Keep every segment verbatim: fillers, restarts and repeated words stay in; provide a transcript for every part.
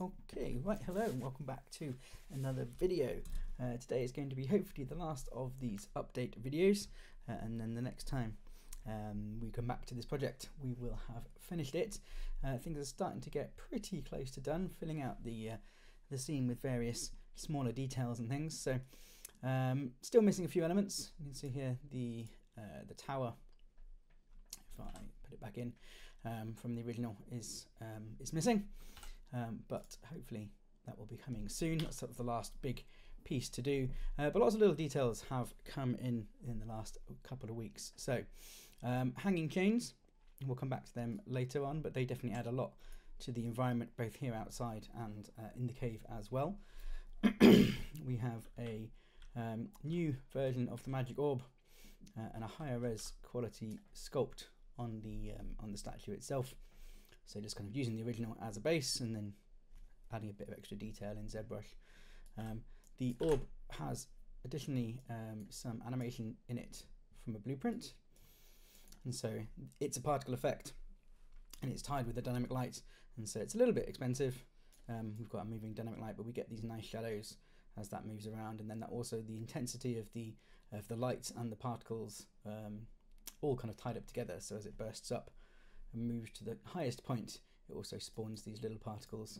Okay, right, hello and welcome back to another video. Uh, today is going to be hopefully the last of these update videos, uh, and then the next time um, we come back to this project we will have finished it. Uh, things are starting to get pretty close to done, filling out the uh, the scene with various smaller details and things, so um, still missing a few elements. You can see here the uh, the tower, if I put it back in, um, from the original is um, is missing. Um, but hopefully that will be coming soon. That's sort of the last big piece to do. Uh, but lots of little details have come in in the last couple of weeks. So um, hanging chains, we'll come back to them later on, but they definitely add a lot to the environment, both here outside and uh, in the cave as well. We have a um, new version of the magic orb uh, and a higher res quality sculpt on the um, on the statue itself. So just kind of using the original as a base and then adding a bit of extra detail in ZBrush. Um, the orb has additionally um, some animation in it from a blueprint. And so it's a particle effect and it's tied with the dynamic light. And so it's a little bit expensive. Um, we've got a moving dynamic light, but we get these nice shadows as that moves around. And then that also the intensity of the, of the lights and the particles um, all kind of tied up together. So as it bursts up, moves to the highest point, it also spawns these little particles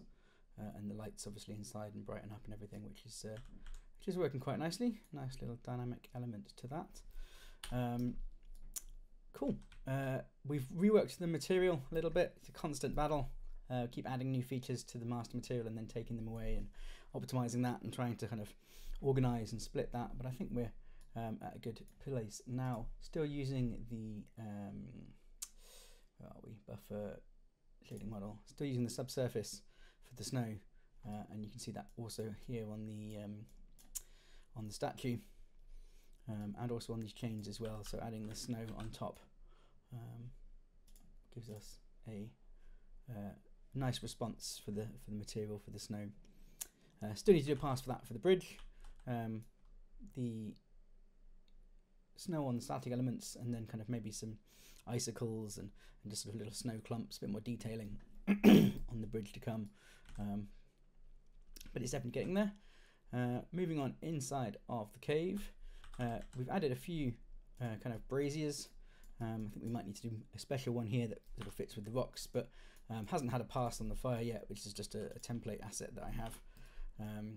uh, and the lights obviously inside and brighten up and everything, which is uh, which is working quite nicely. Nice little dynamic element to that. Um, cool. Uh, we've reworked the material a little bit. It's a constant battle. Uh, keep adding new features to the master material and then taking them away and optimizing that and trying to kind of organize and split that. But I think we're um, at a good place now. Still using the um, Where are we? Buffer shading model. Still using the subsurface for the snow, uh, and you can see that also here on the um, on the statue, um, and also on these chains as well. So adding the snow on top um, gives us a uh, nice response for the for the material for the snow. Uh, still need to do a pass for that for the bridge. Um, the snow on the static elements and then kind of maybe some icicles and, and just sort of little snow clumps, a bit more detailing on the bridge to come, um, but it's definitely getting there. Uh, moving on inside of the cave, uh, we've added a few uh, kind of braziers. um, I think we might need to do a special one here that sort of fits with the rocks, but um, hasn't had a pass on the fire yet, which is just a, a template asset that I have, um,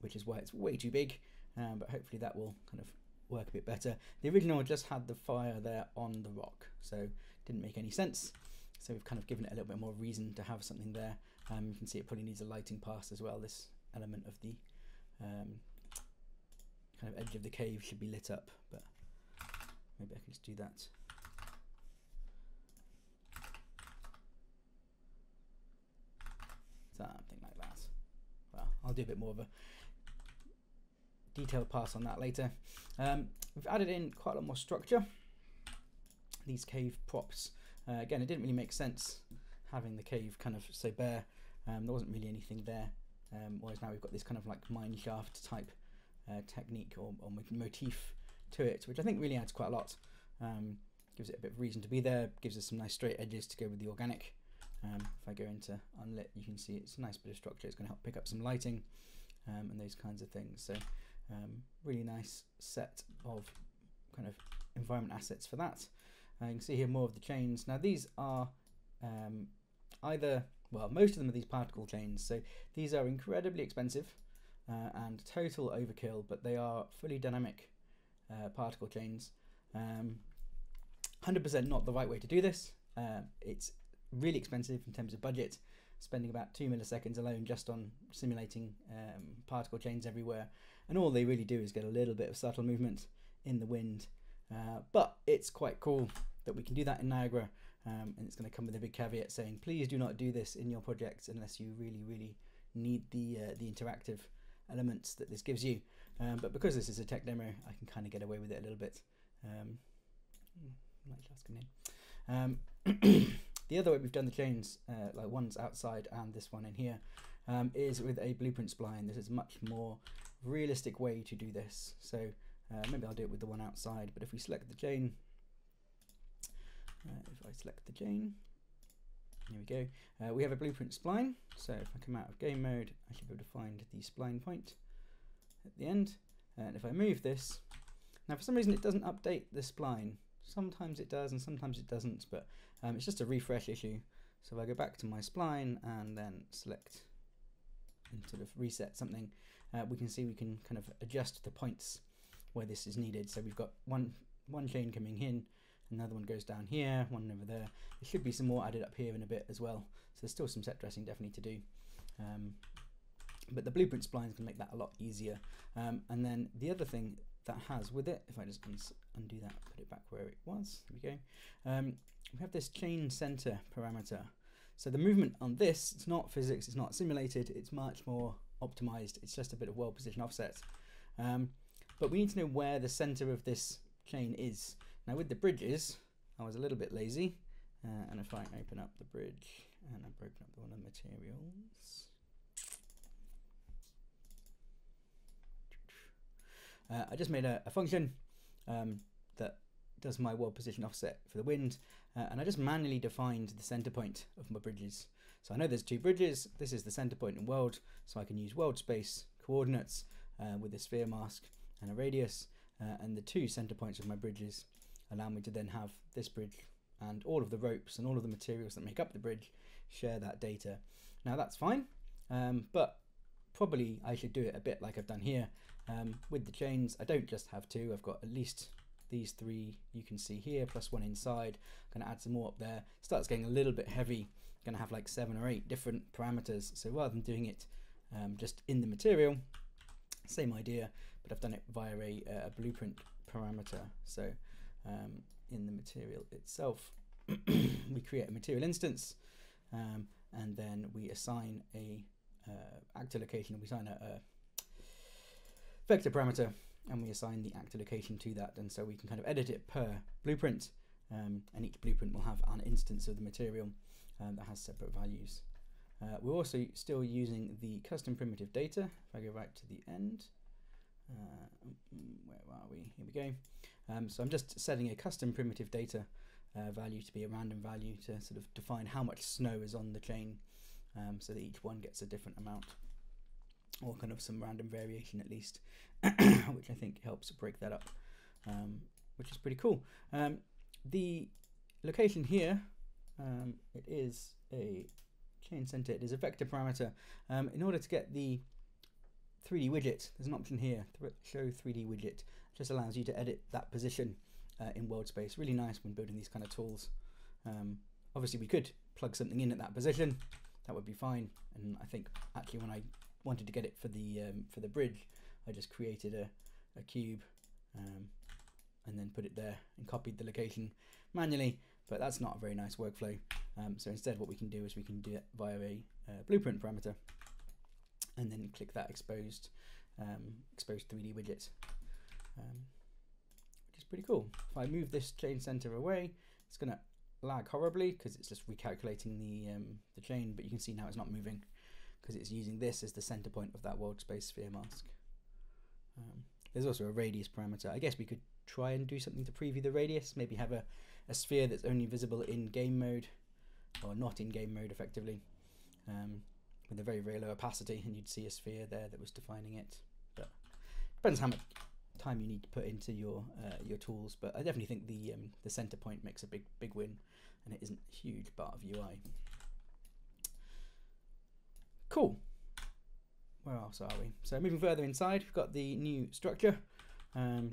which is why it's way too big, um, but hopefully that will kind of work a bit better. The original just had the fire there on the rock, so didn't make any sense. So we've kind of given it a little bit more reason to have something there. Um, you can see it probably needs a lighting pass as well. This element of the um, kind of edge of the cave should be lit up, but maybe I can just do that. Something like that. Well, I'll do a bit more of a detailed pass on that later. Um, we've added in quite a lot more structure. These cave props. Uh, again, it didn't really make sense having the cave kind of so bare. Um, there wasn't really anything there. Um, whereas now we've got this kind of like mineshaft type uh, technique or, or motif to it, which I think really adds quite a lot. Um, gives it a bit of reason to be there. Gives us some nice straight edges to go with the organic. Um, if I go into unlit, you can see it's a nice bit of structure. It's going to help pick up some lighting um, and those kinds of things. So. Um, really nice set of kind of environment assets for that. Uh, you can see here more of the chains. Now these are um, either, well, most of them are these particle chains. So these are incredibly expensive uh, and total overkill, but they are fully dynamic uh, particle chains. Um, one hundred percent not the right way to do this. Uh, it's really expensive in terms of budget, spending about two milliseconds alone just on simulating um, particle chains everywhere. And all they really do is get a little bit of subtle movement in the wind. Uh, but it's quite cool that we can do that in Niagara. Um, and it's going to come with a big caveat saying, please do not do this in your projects unless you really, really need the, uh, the interactive elements that this gives you. Um, but because this is a tech demo, I can kind of get away with it a little bit. Um, um, The other way we've done the chains, uh, like one's outside and this one in here, um, is with a blueprint spline. This is a much more realistic way to do this. So uh, maybe I'll do it with the one outside, but if we select the chain, uh, if I select the chain, There we go. Uh, we have a blueprint spline. So if I come out of game mode, I should be able to find the spline point at the end. And if I move this, now for some reason it doesn't update the spline. Sometimes it does and sometimes it doesn't, but um, it's just a refresh issue. So if I go back to my spline and then select and sort of reset something, uh, we can see we can kind of adjust the points where this is needed. So we've got one one chain coming in, another one goes down here, one over there. There should be some more added up here in a bit as well. So there's still some set dressing definitely to do. Um, but the blueprint splines can make that a lot easier. Um, and then the other thing that has with it, if I just undo that, put it back where it was, there we go. Um, we have this chain center parameter. So the movement on this, it's not physics, it's not simulated, it's much more optimized. It's just a bit of well position offset. Um, but we need to know where the center of this chain is. Now with the bridges, I was a little bit lazy, uh, and if I open up the bridge and I open up the one of materials, uh, I just made a, a function um, that does my world position offset for the wind, uh, and I just manually defined the center point of my bridges. So I know there's two bridges, this is the center point in world, so I can use world space coordinates uh, with a sphere mask and a radius, uh, and the two center points of my bridges allow me to then have this bridge and all of the ropes and all of the materials that make up the bridge share that data. Now that's fine, um, but probably I should do it a bit like I've done here. Um, with the chains, I don't just have two, I've got at least these three you can see here, plus one inside. I'm gonna add some more up there. Starts getting a little bit heavy. I'm gonna have like seven or eight different parameters. So rather than doing it um, just in the material, same idea, but I've done it via a, a blueprint parameter. So um, in the material itself, we create a material instance, um, and then we assign a uh, actor location, we assign a, a vector parameter, and we assign the actor location to that, and so we can kind of edit it per blueprint, um, and each blueprint will have an instance of the material um, that has separate values. Uh, we're also still using the custom primitive data. If I go right to the end, uh, where are we? Here we go. Um, so I'm just setting a custom primitive data uh, value to be a random value to sort of define how much snow is on the chain, um, so that each one gets a different amount, or kind of some random variation at least, which I think helps break that up, um, which is pretty cool. Um, the location here, um, it is a chain center, it is a vector parameter. Um, in order to get the three D widget, there's an option here, show three D widget, just allows you to edit that position uh, in world space. Really nice when building these kind of tools. Um, obviously we could plug something in at that position, that would be fine. And I think actually when I wanted to get it for the um, for the bridge, I just created a, a cube um, and then put it there and copied the location manually, but that's not a very nice workflow. Um, so instead what we can do is we can do it via a uh, blueprint parameter and then click that exposed um, exposed three D widget, um, which is pretty cool. If I move this chain center away, it's gonna lag horribly because it's just recalculating the, um, the chain, but you can see now it's not moving, because it's using this as the center point of that world space sphere mask. Um, there's also a radius parameter. I guess we could try and do something to preview the radius, maybe have a, a sphere that's only visible in game mode, or not in game mode effectively, um, with a very, very low opacity, and you'd see a sphere there that was defining it. But depends how much time you need to put into your uh, your tools, but I definitely think the um, the center point makes a big, big win, and it isn't a huge part of U I. Cool. Where else are we? So moving further inside, we've got the new structure. Um,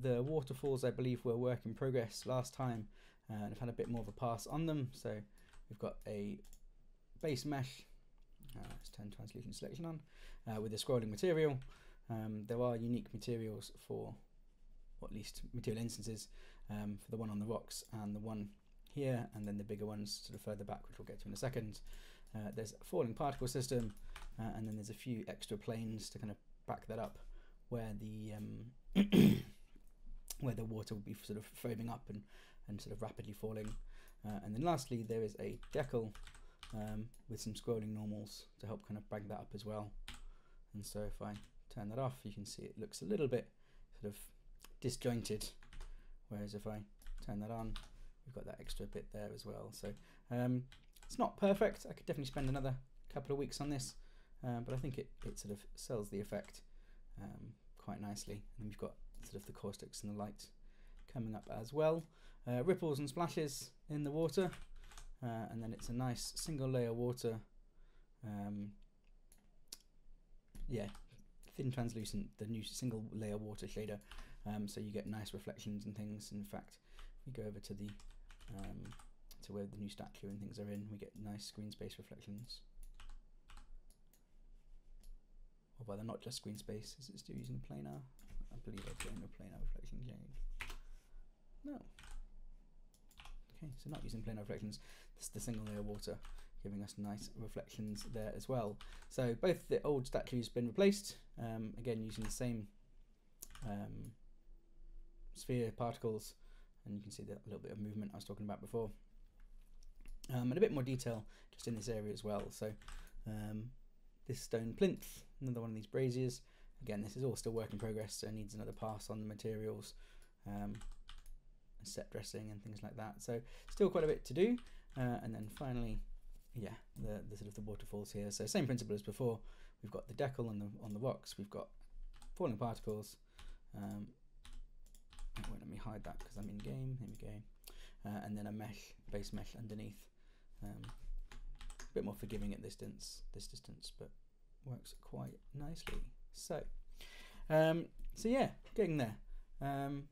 the waterfalls, I believe, were work in progress last time, uh, and I've had a bit more of a pass on them. So we've got a base mesh. Uh, let's turn translucent selection on uh, with a scrolling material. Um, there are unique materials for, or at least material instances, um, for the one on the rocks and the one here, and then the bigger ones sort of further back, which we'll get to in a second. Uh, there's a falling particle system, uh, and then there's a few extra planes to kind of back that up, where the um, where the water will be sort of foaming up and and sort of rapidly falling. Uh, and then lastly, there is a decal um, with some scrolling normals to help kind of bang that up as well. And so if I turn that off, you can see it looks a little bit sort of disjointed, whereas if I turn that on, we've got that extra bit there as well. So um, It's not perfect. I could definitely spend another couple of weeks on this, um, but I think it, it sort of sells the effect um, quite nicely. And then we've got sort of the caustics and the light coming up as well. Uh, ripples and splashes in the water, uh, and then it's a nice single layer water. Um, yeah, thin translucent, the new single layer water shader, um, so you get nice reflections and things. In fact, we go over to the um, to where the new statue and things are in, we get nice screen space reflections. Although they're not just screen space, is it still using planar? I believe I've got a planar reflection change. No. Okay, so not using planar reflections, this is the single layer water giving us nice reflections there as well. So both the old statues have been replaced, um, again using the same um, sphere particles, and you can see that little bit of movement I was talking about before. Um, and a bit more detail just in this area as well. So um, this stone plinth, another one of these braziers. Again, this is all still work in progress, so it needs another pass on the materials, um, set dressing and things like that. So still quite a bit to do. Uh, and then finally, yeah, the, the sort of the waterfalls here. So same principle as before. We've got the decal on the on the rocks. We've got falling particles. Um, won't let me hide that because I'm in game. Here we go. Uh, and then a mesh, base mesh underneath. Um, a bit more forgiving at this distance, this distance, but works quite nicely. So, um, so yeah, getting there. Um,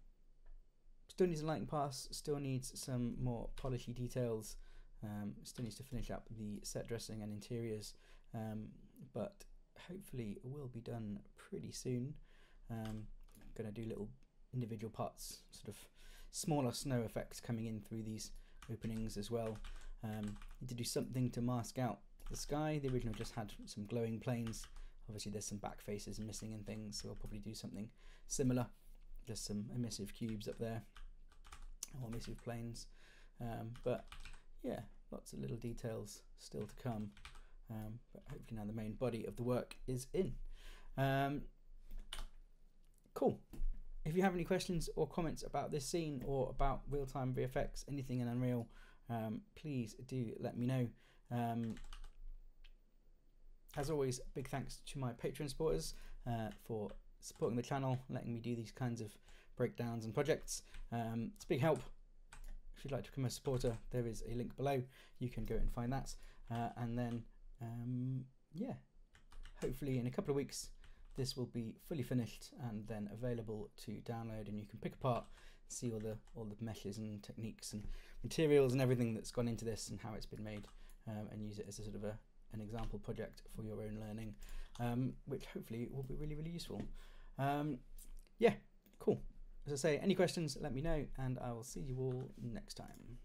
Still needs a lighting pass, still needs some more polishy details, um, still needs to finish up the set dressing and interiors, um, but hopefully will be done pretty soon. Um, I'm going to do little individual parts, sort of smaller snow effects coming in through these openings as well. Um, need to do something to mask out the sky. The original just had some glowing planes. Obviously there's some back faces missing and things, so I'll probably do something similar. Just some emissive cubes up there, or emissive planes, um, but yeah, lots of little details still to come, um, but hopefully now the main body of the work is in. Um, cool. If you have any questions or comments about this scene or about real-time V F X, anything in Unreal, um, please do let me know. Um, as always, big thanks to my Patreon supporters uh, for supporting the channel, letting me do these kinds of breakdowns and projects. Um, it's a big help. If you'd like to become a supporter, there is a link below. You can go and find that. Uh, and then, um, yeah, hopefully in a couple of weeks, this will be fully finished and then available to download, and you can pick apart, see all the all the meshes and techniques and materials and everything that's gone into this and how it's been made, um, and use it as a sort of a, an example project for your own learning, um, which hopefully will be really, really useful. Um, yeah, cool. As I say, any questions, let me know, and I will see you all next time.